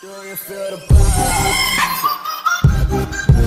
Do you feel the